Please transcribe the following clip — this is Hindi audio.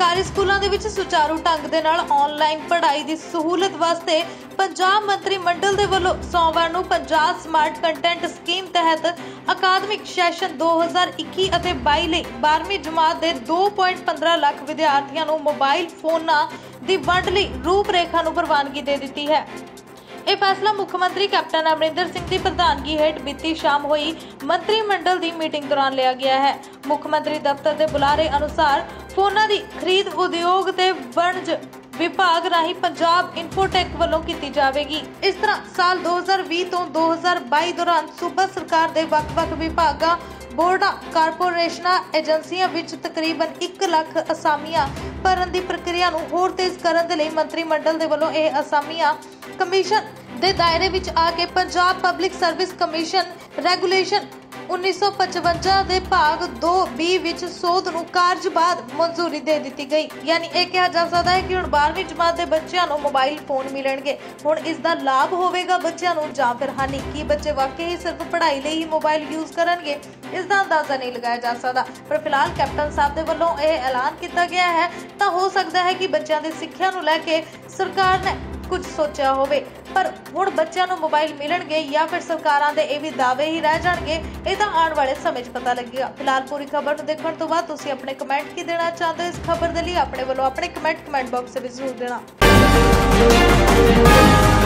सरकारी स्कूलों के विच सुचारू ढंग दे नाल ऑनलाइन पढ़ाई की सहूलत वास्ते पंजाब मंत्रिमंडल दे वल्लों सोमवार नूं पंजाब स्मार्ट कंटेंट स्कीम तहत अकादमिक सैशन 2021 अते 22 लई 12वीं जमात दे 2.15 लाख विद्यार्थियों नूं मोबाइल फोनां दी वंड लई रूपरेखा नूं प्रवानगी दे दित्ती है। यह फैसला मुख्यमंत्री कैप्टन अमरिंदर सिंह की प्रधानगी हेठ बीती शाम हुई मंत्रिमंडल की मीटिंग दौरान लिया गया है। मुख्यमंत्री दफ्तर के बुलारे अनुसार फोना की खरीद उद्योग ते वणज विभाग राही पंजाब इन्फोटेक वालों की जाएगी। इस तरह साल 2020 तो 2022 दौरान सूबा सरकार के वख-वख विभागों बोर्डां कारपोरेशनां एजेंसियां विच तकरीबन 1 लाख असामियां भरन की प्रक्रिया नूं होर तेज करन दे लई मंत्रिमंडल दे वल्लों यह असामियां कमीशन दे दायरे विच आ के Punjab public service commission regulation 1955 दे भाग 2B विच सोध नूं कारजबाद मंजूरी दे दित्ती गई। यानी ये कहा जा सकता है कि हुण 12वीं जमात के बच्चों नूं मोबाइल फोन मिलणगे। हुण इसका लाभ होगा बच्चों नूं जां फिर हानि? की बच्चे वाकई ही सिर्फ पढ़ाई लई ही मोबाइल यूज़ करनगे? इसका अंदाज़ा नहीं लगाया जा सकता। पर फिलहाल कैप्टन साहब के वल्लों यह ऐलान किया गया है तो हो सकता है कि बच्चों की सिक्ख्या नूं लैके सरकार ने कुछ सोचा होवे, पर हुण बच्चों नूं मोबाइल मिलणगे या फिर सरकारां दे इह वी दावे ही रह जाणगे, इह तां आउण वाले समय च पता लगेगा। फिलहाल पूरी खबर नूं देखण तों बाद तुसीं अपने कमेंट की देना चाहते हो इस खबर दे लई अपने वल्लों अपने कमेंट बॉक्स विच जरूर देना।